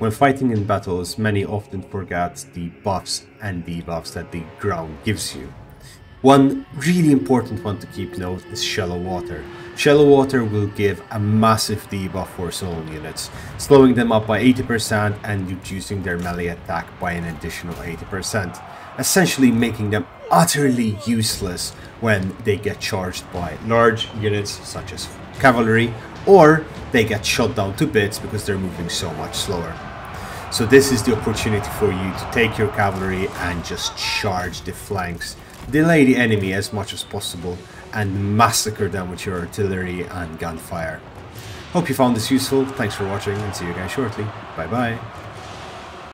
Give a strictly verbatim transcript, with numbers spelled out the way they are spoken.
When fighting in battles, many often forget the buffs and debuffs that the ground gives you. One really important one to keep note is Shallow Water. Shallow Water will give a massive debuff for zone units, slowing them up by eighty percent and reducing their melee attack by an additional eighty percent, essentially making them utterly useless when they get charged by large units such as cavalry, or they get shot down to bits because they're moving so much slower. So this is the opportunity for you to take your cavalry and just charge the flanks, delay the enemy as much as possible, and massacre them with your artillery and gunfire. Hope you found this useful. Thanks for watching, and see you guys shortly. Bye bye.